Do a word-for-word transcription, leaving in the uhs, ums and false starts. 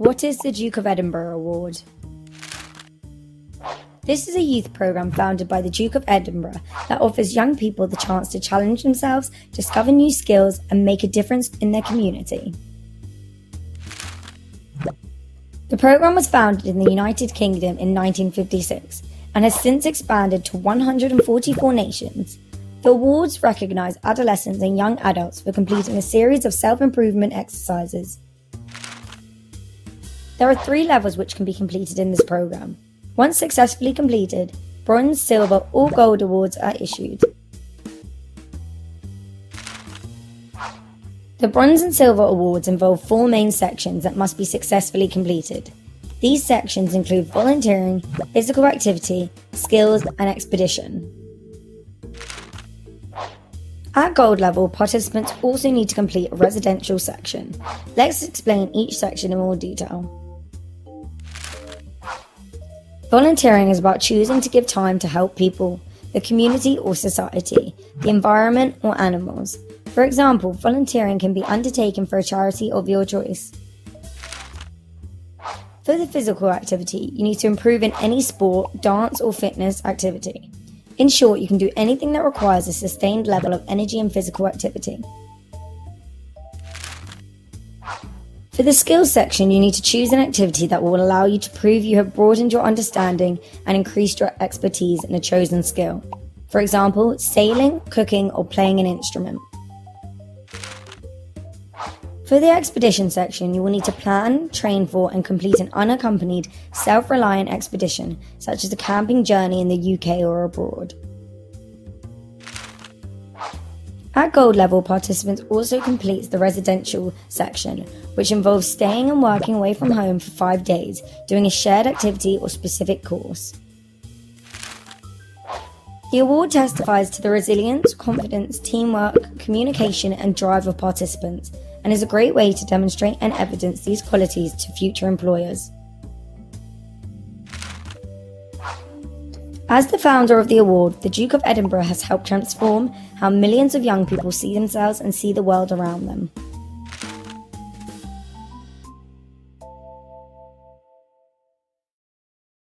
What is the Duke of Edinburgh Award? This is a youth programme founded by the Duke of Edinburgh that offers young people the chance to challenge themselves, discover new skills and make a difference in their community. The programme was founded in the United Kingdom in nineteen fifty-six and has since expanded to one hundred forty-four nations. The awards recognise adolescents and young adults for completing a series of self-improvement exercises. There are three levels which can be completed in this programme. Once successfully completed, bronze, silver or gold awards are issued. The bronze and silver awards involve four main sections that must be successfully completed. These sections include volunteering, physical activity, skills and expedition. At gold level, participants also need to complete a residential section. Let's explain each section in more detail. Volunteering is about choosing to give time to help people, the community or society, the environment or animals. For example, volunteering can be undertaken for a charity of your choice. For the physical activity, you need to improve in any sport, dance or fitness activity. In short, you can do anything that requires a sustained level of energy and physical activity. For the skills section, you need to choose an activity that will allow you to prove you have broadened your understanding and increased your expertise in a chosen skill. For example, sailing, cooking, or playing an instrument. For the expedition section, you will need to plan, train for, and complete an unaccompanied, self-reliant expedition, such as a camping journey in the U K or abroad. At gold level, participants also complete the residential section, which involves staying and working away from home for five days, doing a shared activity or specific course. The award testifies to the resilience, confidence, teamwork, communication and drive of participants, and is a great way to demonstrate and evidence these qualities to future employers. As the founder of the award, the Duke of Edinburgh has helped transform how millions of young people see themselves and see the world around them.